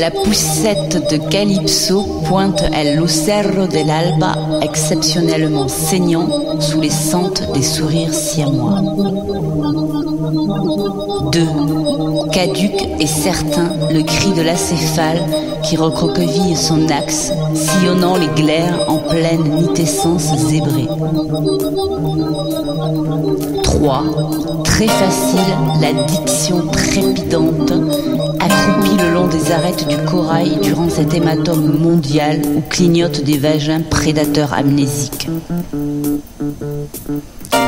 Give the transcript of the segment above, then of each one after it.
La poussette de Calypso pointe à l'Ocerro de l'Alba, exceptionnellement saignant sous les sentes des sourires siamois. 2. Caduc et certain, le cri de l'acéphale qui recroqueville son axe, sillonnant les glaires en pleine nitescence zébrée. 3. Très facile, la diction trépidante, accroupie le long des arêtes du corail durant cet hématome mondial où clignotent des vagins prédateurs amnésiques.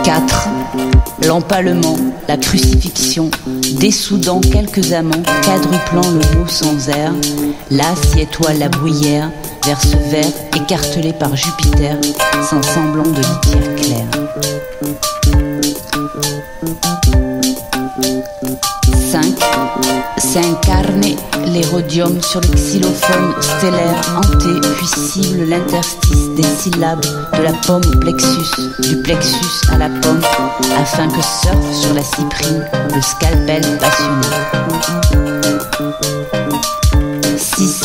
4. L'empalement, la crucifixion, dessoudant quelques amants, quadruplant le mot sans air, là s'y étoile la bruyère, vers ce verre écartelé par Jupiter, sans semblant de litière claire. 5. S'incarne l'hérodium sur le xylophone stellaire hanté, puis cible l'interstice des syllabes de la pomme au plexus, du plexus à la pomme, afin que surfe sur la cyprine le scalpel passionné. 6.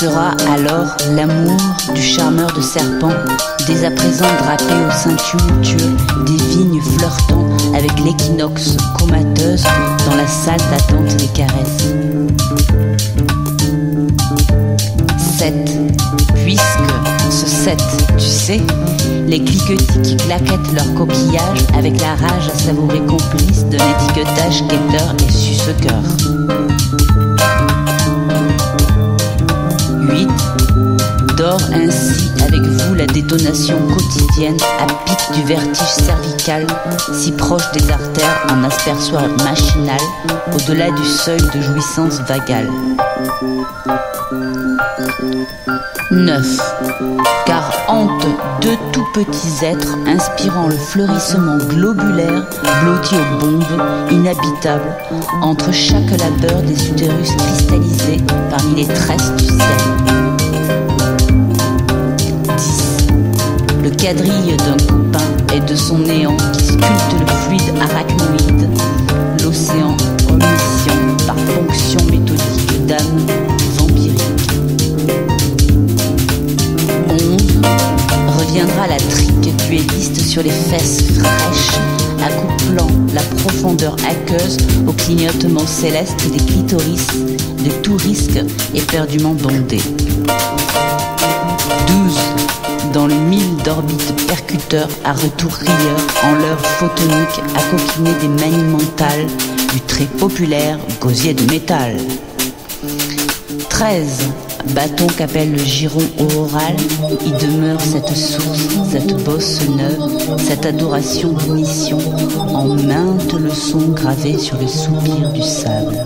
Sera alors l'amour du charmeur de serpent, dès à présent drapé au sein tumultueux des vignes flirtant avec l'équinoxe comateuse dans la salle d'attente des caresses. 7. Puisque ce 7, tu sais, les cliquetis qui claquettent leurs coquillages avec la rage à savourer complice d'un étiquetage quêteur et suce-cœur. 8. Dors ainsi avec vous la détonation quotidienne à pic du vertige cervical, si proche des artères en aspersoir machinal, au-delà du seuil de jouissance vagale. 9. Car hante deux tout petits êtres inspirant le fleurissement globulaire, blotti aux bombes, inhabitables, entre chaque labeur des utérus cristallisés parmi les tresses du ciel. 10. Le quadrille d'un copain et de son néant qui sculpte le fluide arachnoïde, l'océan omniscient par fonction méthodique d'âme vampirique. 11. Reviendra la trique duelliste sur les fesses fraîches, accouplant la profondeur aqueuse au clignotement céleste des clitoris, de tout risque éperdument bondés. 12. Dans le mille d'orbites percuteurs à retour rieur, en l'heure photonique à coquiner des manies mentales du très populaire gosier de métal. 13. Bâton qu'appelle le giron auroral, y demeure cette source, cette bosse neuve, cette adoration d'émission, en maintes leçons gravées sur le soupir du sable.